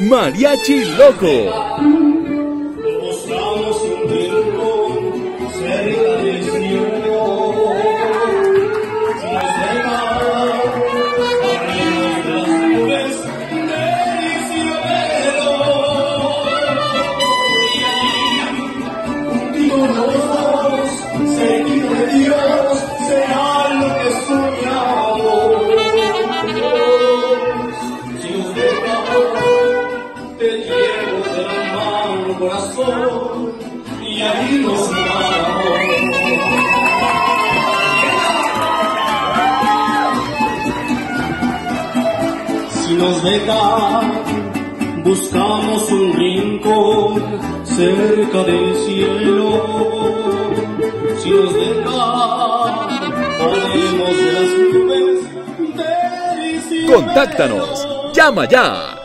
Mariachi Loco. Corazón y ahí nos vamos. Si nos dejan, buscamos un rincón cerca del cielo. Si nos dejan, podemos las nubes del cielo. Contáctanos, llama ya.